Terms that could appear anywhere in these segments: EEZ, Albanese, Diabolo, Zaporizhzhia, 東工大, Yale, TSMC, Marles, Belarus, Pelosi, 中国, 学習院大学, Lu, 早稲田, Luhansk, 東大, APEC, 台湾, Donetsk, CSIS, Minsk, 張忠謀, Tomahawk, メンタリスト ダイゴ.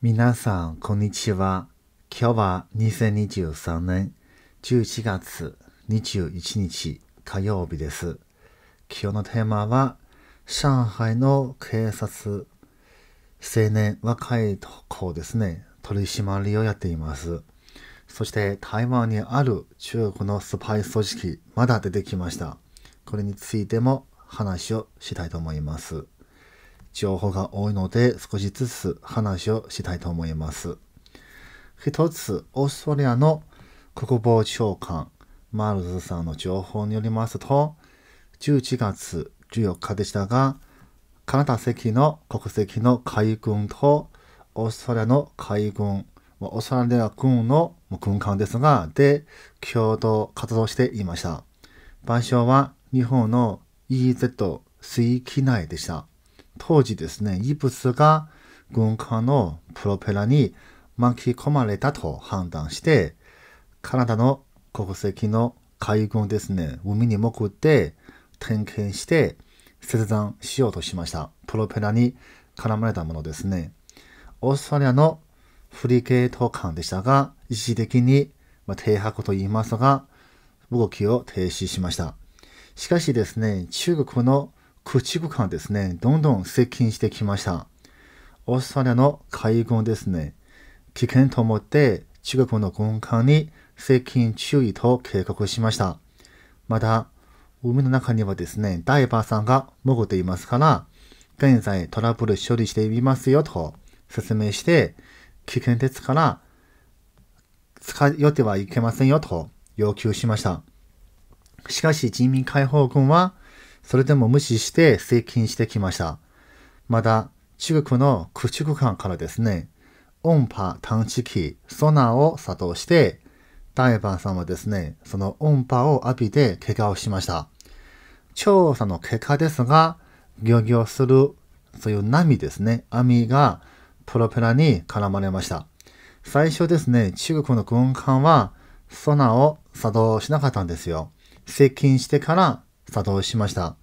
皆さん、こんにちは。今日は2023年11月21日火曜日です。今日のテーマは、上海の警察、青年若い子ですね、取り締まりをやっています。そして台湾にある中国のスパイ組織、まだ出てきました。これについても話をしたいと思います。情報が多いので少しずつ話をしたいと思います。一つ、オーストラリアの国防長官、マルズさんの情報によりますと、11月14日でしたが、カナダ籍の国籍の海軍とオーストラリアの海軍、オーストラリア軍の軍艦ですが、で、共同活動していました。場所は日本の EEZ 水域内でした。当時ですね、異物が軍艦のプロペラに巻き込まれたと判断して、カナダの国籍の海軍ですね、海に潜って点検して切断しようとしました。プロペラに絡まれたものですね。オーストラリアのフリゲート艦でしたが、一時的に停泊と言いますが、動きを停止しました。しかしですね、中国の駆逐艦ですね、どんどん接近してきました。オーストラリアの海軍ですね、危険と思って中国の軍艦に接近注意と警告しました。また、海の中にはですね、ダイバーさんが潜っていますから、現在トラブル処理していますよと説明して、危険ですから、近寄ってはいけませんよと要求しました。しかし、人民解放軍は、それでも無視して接近してきました。また、中国の駆逐艦からですね、音波探知機、ソナーを作動して、ダイバーさんはですね、その音波を浴びて怪我をしました。調査の結果ですが、漁業する、そういう波ですね、網がプロペラに絡まれました。最初ですね、中国の軍艦はソナーを作動しなかったんですよ。接近してから作動しました。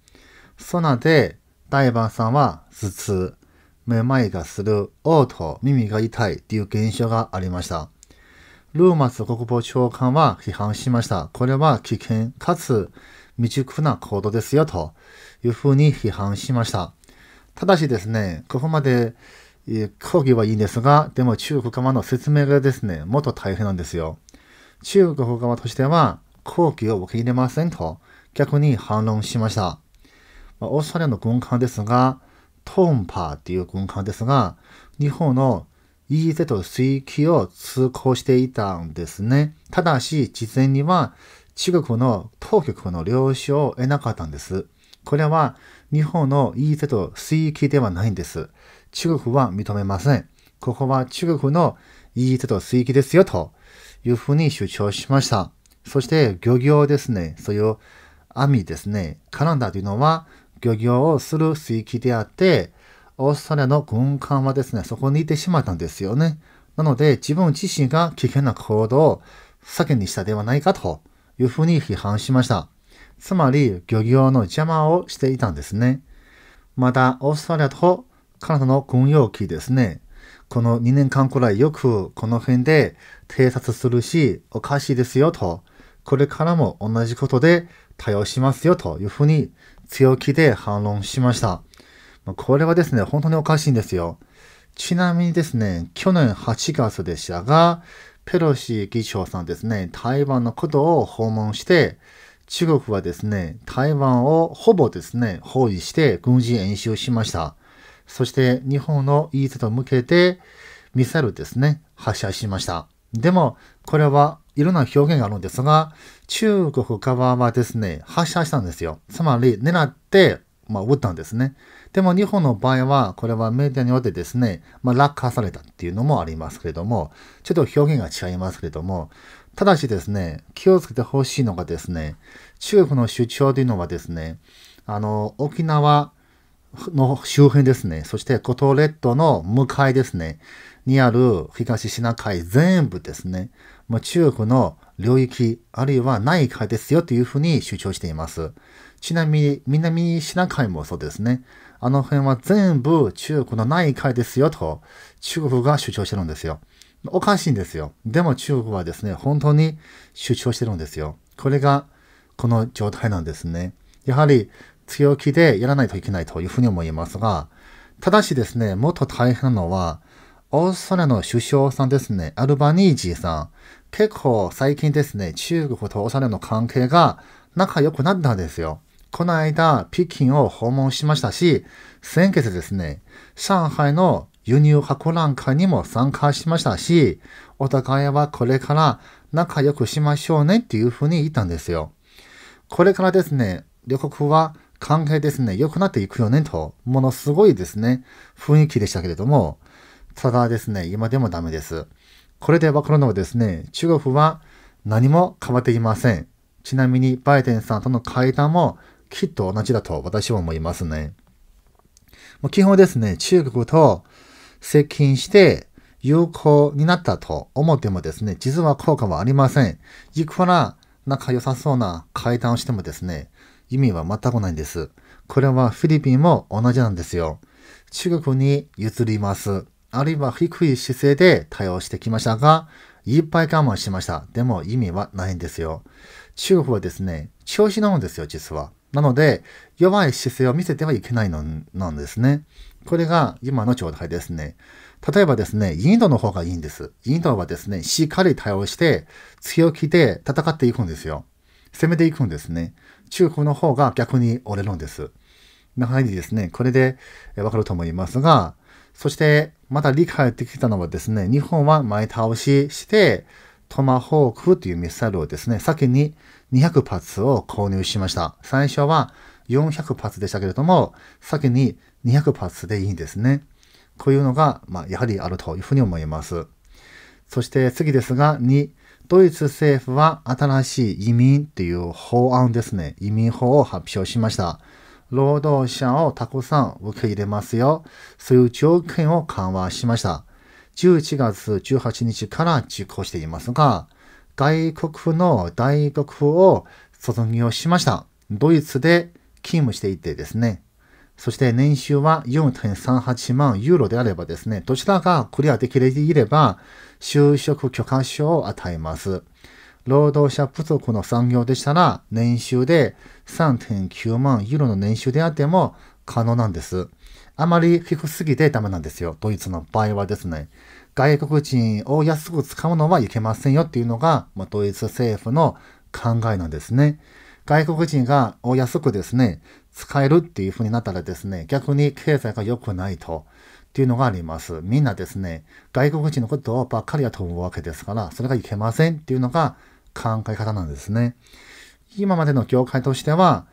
ソナでダイバーさんは頭痛、めまいがする、嘔吐、耳が痛いという現象がありました。ルーマス国防長官は批判しました。これは危険かつ未熟な行動ですよというふうに批判しました。ただしですね、ここまで抗議はいいんですが、でも中国側の説明がですね、もっと大変なんですよ。中国側としては抗議を受け入れませんと、逆に反論しました。オーストラリアの軍艦ですが、トンパーという軍艦ですが、日本の EEZ 水域を通行していたんですね。ただし、事前には中国の当局の了承を得なかったんです。これは日本の EEZ 水域ではないんです。中国は認めません。ここは中国の EEZ 水域ですよというふうに主張しました。そして漁業ですね、そういう網ですね。カナダというのは漁業をする水域であって、オーストラリアの軍艦はですね、そこにいてしまったんですよね。なので自分自身が危険な行動を先にしたではないかというふうに批判しました。つまり漁業の邪魔をしていたんですね。また、オーストラリアとカナダの軍用機ですね。この2年間くらいよくこの辺で偵察するし、おかしいですよと。これからも同じことで対応しますよというふうに強気で反論しました。これはですね、本当におかしいんですよ。ちなみにですね、去年8月でしたが、ペロシ議長さんですね、台湾のことを訪問して、中国はですね、台湾をほぼですね、包囲して軍事演習しました。そして日本の EEZ 向けてミサイルですね、発射しました。でも、これはいろんな表現があるんですが、中国側はですね、発射したんですよ。つまり、狙って、撃ったんですね。でも、日本の場合は、これはメディアによってですね、落下されたっていうのもありますけれども、ちょっと表現が違いますけれども、ただしですね、気をつけてほしいのがですね、中国の主張というのはですね、沖縄の周辺ですね、そして五島列島の向かいですね、にある東シナ海全部ですね、中国の領域、あるいは内海ですよというふうに主張しています。ちなみに南シナ海もそうですね、あの辺は全部中国の内海ですよと中国が主張してるんですよ。おかしいんですよ。でも中国はですね、本当に主張してるんですよ。これがこの状態なんですね。やはり強気でやらないといけないというふうに思いますが、ただしですね、もっと大変なのは、オーストラリアの首相さんですね、アルバニージーさん。結構最近ですね、中国とオーストラリアの関係が仲良くなったんですよ。この間、北京を訪問しましたし、先月ですね、上海の輸入博覧会にも参加しましたし、お互いはこれから仲良くしましょうねっていうふうに言ったんですよ。これからですね、両国は関係ですね、良くなっていくよねと、ものすごいですね、雰囲気でしたけれども、ただですね、今でもダメです。これでわかるのはですね、中国は何も変わっていません。ちなみにバイデンさんとの会談もきっと同じだと私は思いますね。もう基本ですね、中国と接近して友好になったと思ってもですね、実は効果はありません。いくら仲良さそうな会談をしてもですね、意味は全くないんです。これはフィリピンも同じなんですよ。中国に譲ります。あるいは低い姿勢で対応してきましたが、いっぱい我慢しました。でも意味はないんですよ。中国はですね、調子なんですよ、実は。なので、弱い姿勢を見せてはいけないのなんですね。これが今の状態ですね。例えばですね、インドの方がいいんです。インドはですね、しっかり対応して、強気で戦っていくんですよ。攻めていくんですね。中国の方が逆に折れるんです。やはりですね、これでわかると思いますが、そして、また理解できたのはですね、日本は前倒しして、トマホークというミサイルをですね、先に200発を購入しました。最初は400発でしたけれども、先に200発でいいんですね。こういうのが、やはりあるというふうに思います。そして次ですが、2、ドイツ政府は新しい移民という法案ですね、移民法を発表しました。労働者をたくさん受け入れますよ。そういう条件を緩和しました。11月18日から実行していますが、外国の大学を卒業しました。ドイツで勤務していてですね。そして年収は 4.38 万ユーロであればですね、どちらがクリアできていれば、就職許可証を与えます。労働者不足の産業でしたら、年収で 3.9 万ユーロの年収であっても可能なんです。あまり低すぎてダメなんですよ。ドイツの場合はですね、外国人を安く使うのはいけませんよっていうのが、ドイツ政府の考えなんですね。外国人がお安くですね、使えるっていう風になったらですね、逆に経済が良くないと。っていうのがあります。みんなですね、外国人のことをばっかりやと思うわけですから、それがいけませんっていうのが考え方なんですね。今までの業界としては、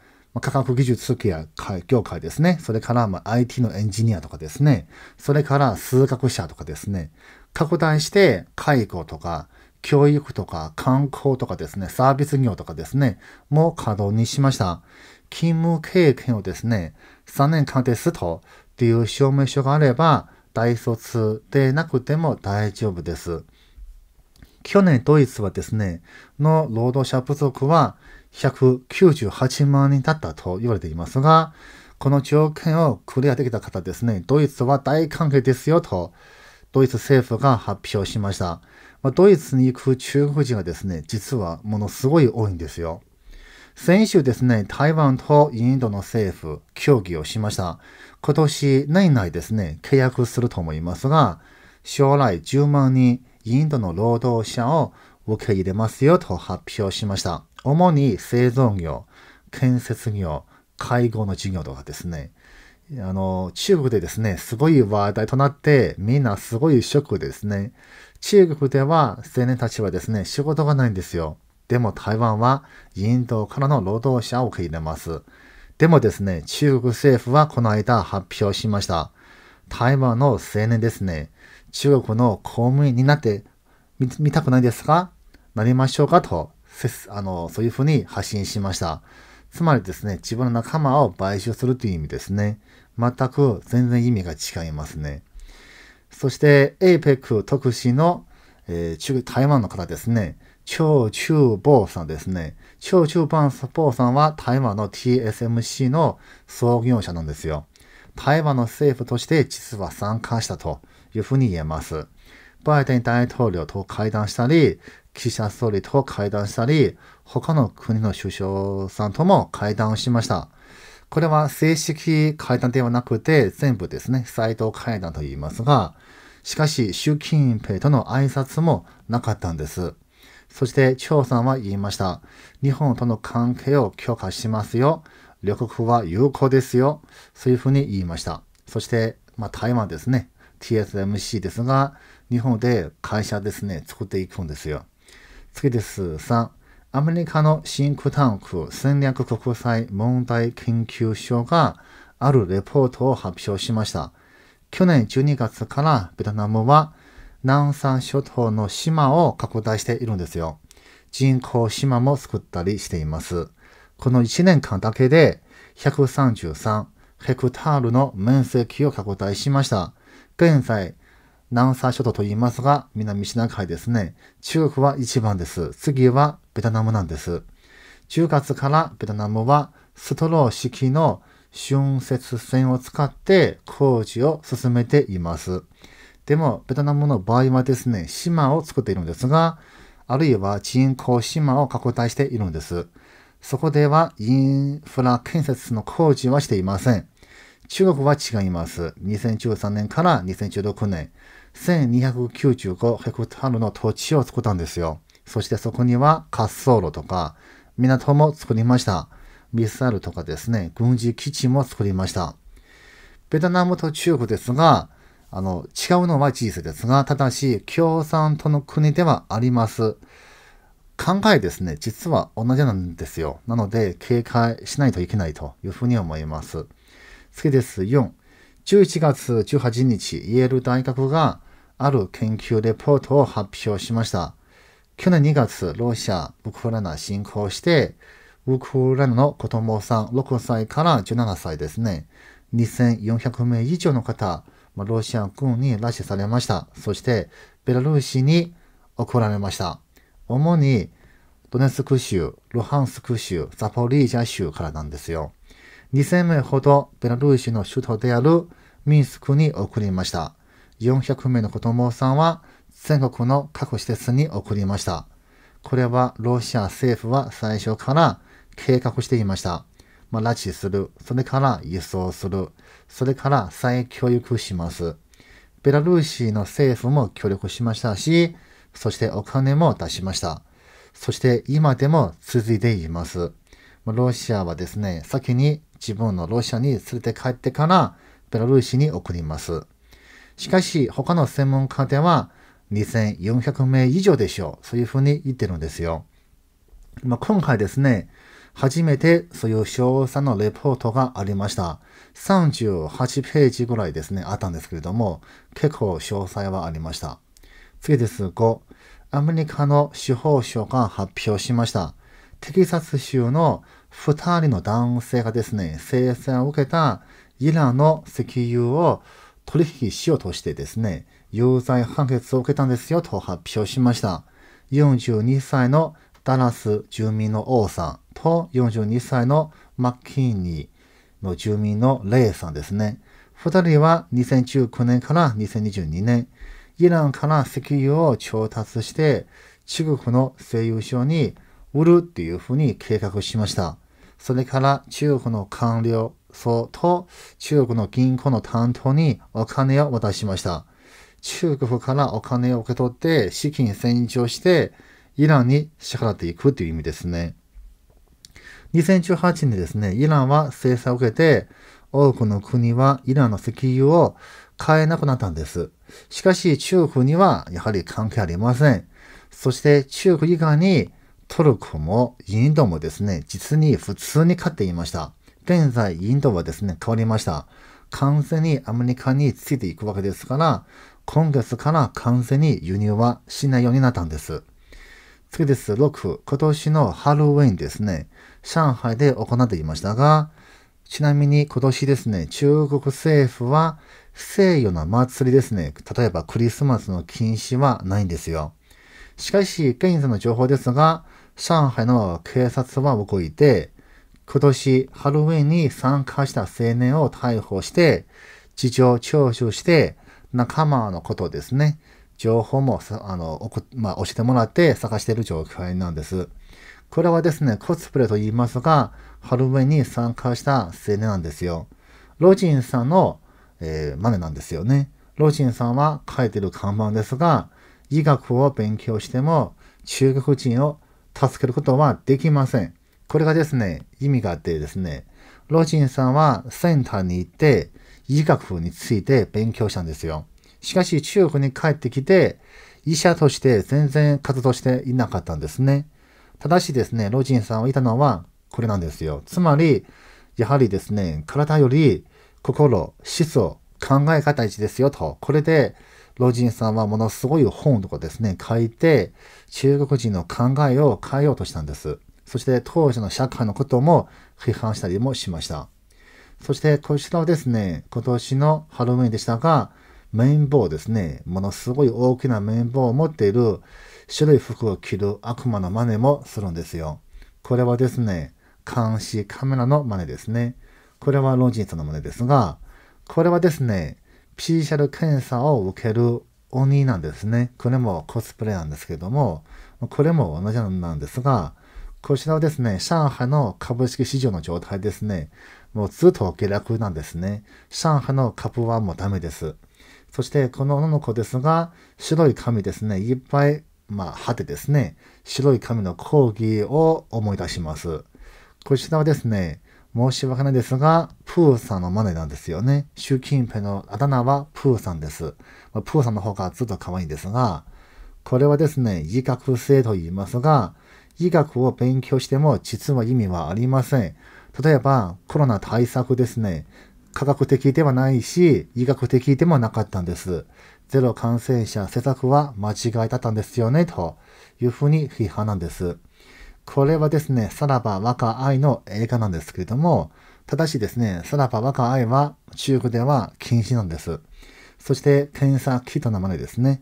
科学技術系業界ですね。それからIT のエンジニアとかですね。それから数学者とかですね。拡大して介護とか、教育とか観光とかですね、サービス業とかですね、も稼働にしました。勤務経験をですね、3年間ですと、っていう証明書があれば、大卒でなくても大丈夫です。去年ドイツはですね、の労働者不足は198万人だったと言われていますが、この条件をクリアできた方ですね、ドイツは大歓迎ですよと、ドイツ政府が発表しました。ドイツに行く中国人がですね、実はものすごい多いんですよ。先週ですね、台湾とインドの政府、協議をしました。今年年内ですね、契約すると思いますが、将来10万人、インドの労働者を受け入れますよと発表しました。主に製造業、建設業、介護の事業とかですね、中国でですね、すごい話題となって、みんなすごいショックですね。中国では青年たちはですね、仕事がないんですよ。でも台湾はインドからの労働者を受け入れます。でもですね、中国政府はこの間発表しました。台湾の青年ですね、中国の公務員になってみたくないですか？なりましょうかと、そういうふうに発信しました。つまりですね、自分の仲間を買収するという意味ですね。全く全然意味が違いますね。そして、APEC 特使の、台湾の方ですね。張忠謀さんですね。張忠謀さんは台湾の TSMC の創業者なんですよ。台湾の政府として実は参加したというふうに言えます。バイデン大統領と会談したり、岸田総理と会談したり、他の国の首相さんとも会談をしました。これは正式会談ではなくて、全部ですね、サイト会談と言いますが、しかし、習近平との挨拶もなかったんです。そして、張さんは言いました。日本との関係を強化しますよ。両国は友好ですよ。そういうふうに言いました。そして、台湾ですね。TSMC ですが、日本で会社ですね、作っていくんですよ。次です。3、アメリカのシンクタンク戦略国際問題研究所があるレポートを発表しました。去年12月からベトナムは南沙諸島の島を拡大しているんですよ。人工島も作ったりしています。この1年間だけで133ヘクタールの面積を拡大しました。現在、南沙諸島と言いますが、南シナ海ですね。中国は一番です。次はベトナムなんです。10月からベトナムはストロー式の浚渫船を使って工事を進めています。でも、ベトナムの場合はですね、島を作っているんですが、あるいは人工島を拡大しているんです。そこではインフラ建設の工事はしていません。中国は違います。2013年から2016年、1295ヘクタールの土地を作ったんですよ。そしてそこには滑走路とか港も作りました。ミサイルとかですね、軍事基地も作りました。ベトナムと中国ですが、違うのは事実ですが、ただし、共産党の国ではあります。考えですね、実は同じなんですよ。なので、警戒しないといけないというふうに思います。次です。4、11月18日、イェール大学がある研究レポートを発表しました。去年2月、ロシア、ウクライナ侵攻して、ウクライナの子供さん6歳から17歳ですね。2400名以上の方、ロシア軍に拉致されました。そして、ベラルーシに送られました。主に、ドネツク州、ルハンスク州、ザポリージャ州からなんですよ。2000名ほど、ベラルーシの首都であるミンスクに送りました。400名の子供さんは、全国の各施設に送りました。これは、ロシア政府は最初から、計画していました。拉致する。それから輸送する。それから再教育します。ベラルーシの政府も協力しましたし、そしてお金も出しました。そして今でも続いています。ロシアはですね、先に自分のロシアに連れて帰ってからベラルーシに送ります。しかし他の専門家では2400名以上でしょう。そういうふうに言ってるんですよ。今回ですね、初めてそういう詳細のレポートがありました。38ページぐらいですね、あったんですけれども、結構詳細はありました。次です。5、アメリカの司法省が発表しました。テキサス州の2人の男性がですね、制裁を受けたイランの石油を取引しようとしてですね、有罪判決を受けたんですよと発表しました。42歳のダラス住民の王さんと42歳のマッキーニーの住民のレイさんですね。二人は2019年から2022年、イランから石油を調達して中国の製油所に売るっていうふうに計画しました。それから中国の官僚層と中国の銀行の担当にお金を渡しました。中国からお金を受け取って資金洗浄してイランに支払っていくという意味ですね。2018年ですね、イランは制裁を受けて、多くの国はイランの石油を買えなくなったんです。しかし中国にはやはり関係ありません。そして中国以外にトルコもインドもですね、実に普通に買っていました。現在インドはですね、変わりました。完全にアメリカについていくわけですから、今月から完全に輸入はしないようになったんです。次です。6、今年のハロウィンですね。上海で行っていましたが、ちなみに今年ですね、中国政府は西洋の祭りですね、例えばクリスマスの禁止はないんですよ。しかし、現在の情報ですが、上海の警察は動いて、今年ハロウィンに参加した青年を逮捕して、事情聴取して、仲間のことですね。情報も、教えてもらって探している状況なんです。これはですね、コスプレと言いますが、ハロウィンに参加した青年なんですよ。老人さんの、真似なんですよね。老人さんは書いている看板ですが、医学を勉強しても中国人を助けることはできません。これがですね、意味があってですね、老人さんはセンターに行って医学について勉強したんですよ。しかし中国に帰ってきて、医者として全然活動していなかったんですね。ただしですね、老人さんをいたのはこれなんですよ。つまり、やはりですね、体より心、思想、考え方大事ですよと。これで、老人さんはものすごい本とかですね、書いて、中国人の考えを変えようとしたんです。そして、当時の社会のことも批判したりもしました。そして、こちらはですね、今年のハロウィンでしたが、綿棒ですね、ものすごい大きな綿棒を持っている白い服を着る悪魔の真似もするんですよ。これはですね、監視カメラの真似ですね。これは老人さんの真似ですが、これはですね、PCR 検査を受ける鬼なんですね。これもコスプレなんですけども、これも同じなんですが、こちらはですね、上海の株式市場の状態ですね。もうずっと下落なんですね。上海の株はもうダメです。そしてこの女の子ですが、白い髪ですね、いっぱい、果てですね、白い髪の講義を思い出します。こちらはですね、申し訳ないですが、プーさんの真似なんですよね。習近平のあだ名はプーさんです。プーさんの方がずっと可愛いんですが、これはですね、医学生と言いますが、医学を勉強しても実は意味はありません。例えば、コロナ対策ですね。科学的ではないし、医学的でもなかったんです。ゼロ感染者施策は間違いだったんですよね、というふうに批判なんです。これはですね、さらば若愛の映画なんですけれども、ただしですね、さらば若愛は中国では禁止なんです。そして、検査キットの真似ですね。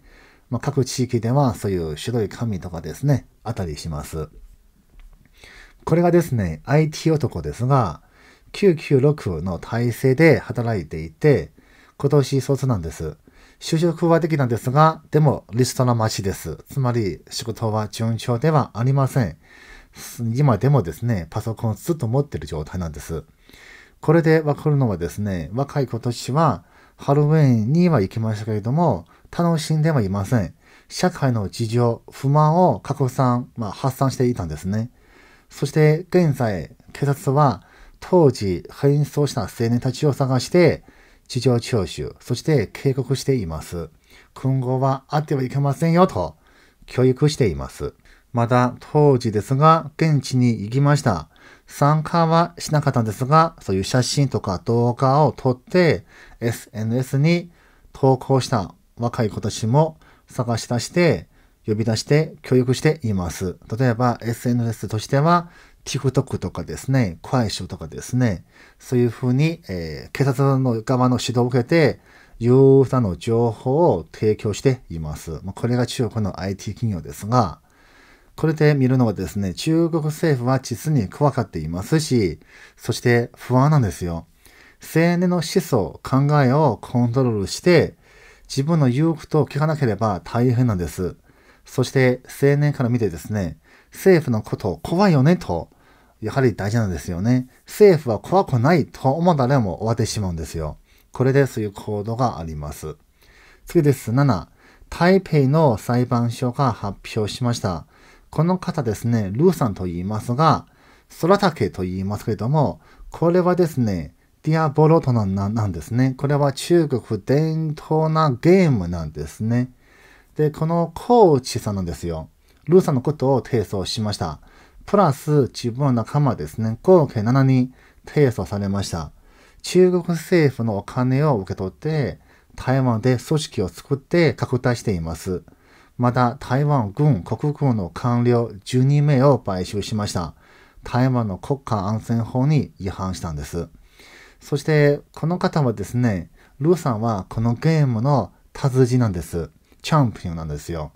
各地域ではそういう白い紙とかですね、あったりします。これがですね、IT 男ですが、996の体制で働いていて、今年卒なんです。就職はできたんですが、でもリストの待ちです。つまり仕事は順調ではありません。今でもですね、パソコンずっと持ってる状態なんです。これでわかるのはですね、若い子たちはハロウィンには行きましたけれども、楽しんではいません。社会の事情、不満を拡散、発散していたんですね。そして現在、警察は当時変装した青年たちを探して、事情聴取、そして警告しています。今後はあってはいけませんよと教育しています。また当時ですが、現地に行きました。参加はしなかったんですが、そういう写真とか動画を撮って、SNS に投稿した若い子たちも探し出して、呼び出して教育しています。例えば SNS としては、TikTok とかですね、快手とかですね、そういうふうに、警察の側の指導を受けて、ユーザーの情報を提供しています。これが中国の IT 企業ですが、これで見るのはですね、中国政府は実に怖がっていますし、そして不安なんですよ。青年の思想、考えをコントロールして、自分の言うことを聞かなければ大変なんです。そして青年から見てですね、政府のこと怖いよねと、やはり大事なんですよね。政府は怖くないと思ったらもう終わってしまうんですよ。これでそういう行動があります。次です。7、台北の裁判所が発表しました。この方ですね、ルーさんと言いますが、空竹と言いますけれども、これはですね、ディアボロトなんですね。これは中国伝統なゲームなんですね。で、このコーチさんなんですよ。ルーさんのことを提訴しました。プラス自分の仲間ですね、合計7人提訴されました。中国政府のお金を受け取って、台湾で組織を作って拡大しています。また、台湾軍、国軍の官僚12名を買収しました。台湾の国家安全法に違反したんです。そして、この方はですね、ルーさんはこのゲームの達人なんです。チャンピオンなんですよ。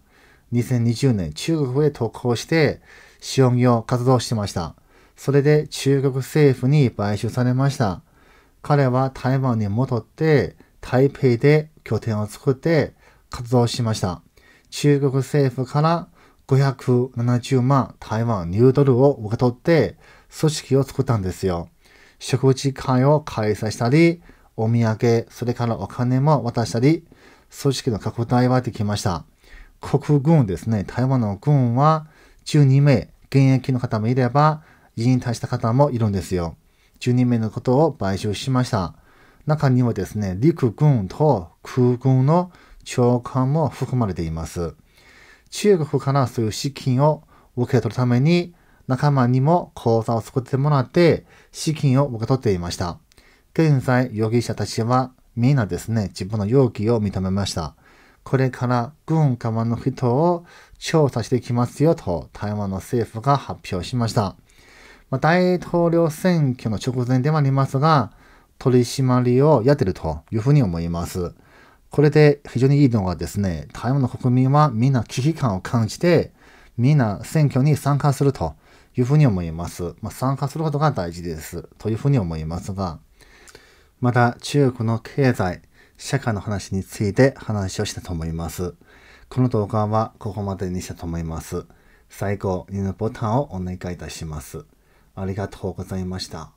2020年、中国へ渡航して、商業活動してました。それで中国政府に買収されました。彼は台湾に戻って、台北で拠点を作って活動しました。中国政府から570万台湾ニュードルを受け取って、組織を作ったんですよ。食事会を開催したり、お土産、それからお金も渡したり、組織の拡大はできました。国軍ですね、台湾の軍は12名、現役の方もいれば、引退した方もいるんですよ。12名のことを買収しました。中にはですね、陸軍と空軍の長官も含まれています。中国からそういう資金を受け取るために、仲間にも口座を作ってもらって、資金を受け取っていました。現在、容疑者たちはみんなですね、自分の容疑を認めました。これから軍側の人を調査していきますよと台湾の政府が発表しました。大統領選挙の直前ではありますが、取り締まりをやっているというふうに思います。これで非常にいいのがですね、台湾の国民はみんな危機感を感じて、みんな選挙に参加するというふうに思います。参加することが大事ですというふうに思いますが、また中国の経済、社会の話について話をしたと思います。この動画はここまでにしたと思います。最後、いいねボタンをお願いいたします。ありがとうございました。